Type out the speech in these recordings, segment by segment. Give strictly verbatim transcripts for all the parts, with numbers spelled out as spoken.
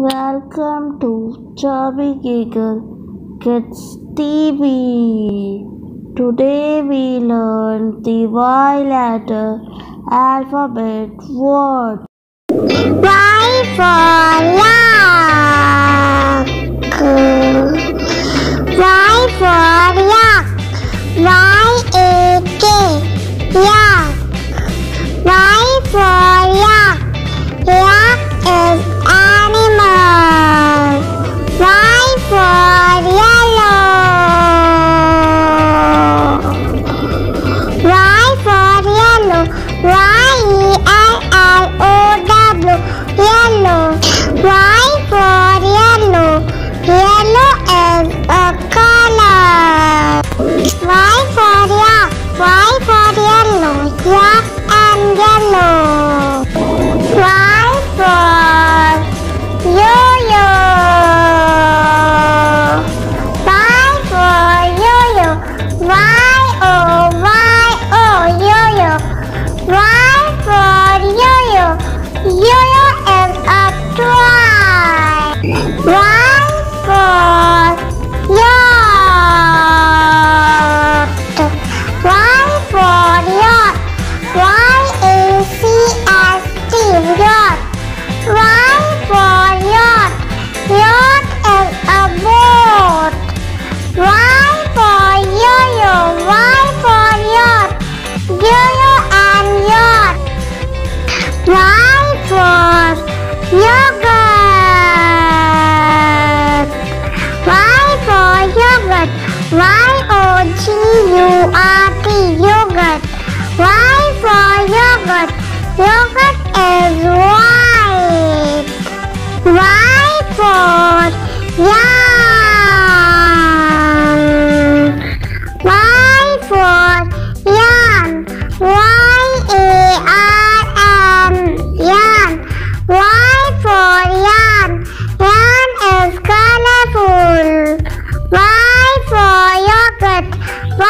Welcome to Chubby Giggle Kids T V. Today we learn the Y letter alphabet word. Y for yak. Y for yak. Y A K. Yak. Y for yak. Yak is Y O G U R T, yogurt. Y for yogurt. Yogurt is white. Y for yarn. Y for yarn. Y A R N, yarn. Y for yarn. Yarn is colorful. Y for yogurt. Y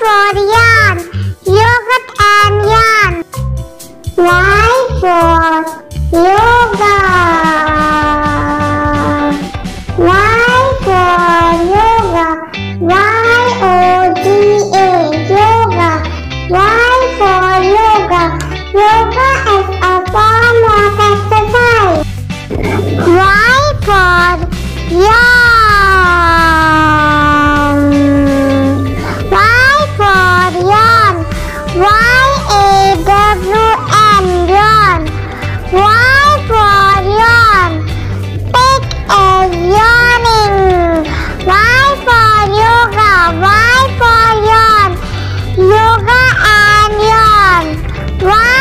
for yarn, yogurt and yarn. Y for yoga. Y for yoga. Y O G A, yoga. Y for yoga. Yoga is a form of exercise. Y for yarn. Wow!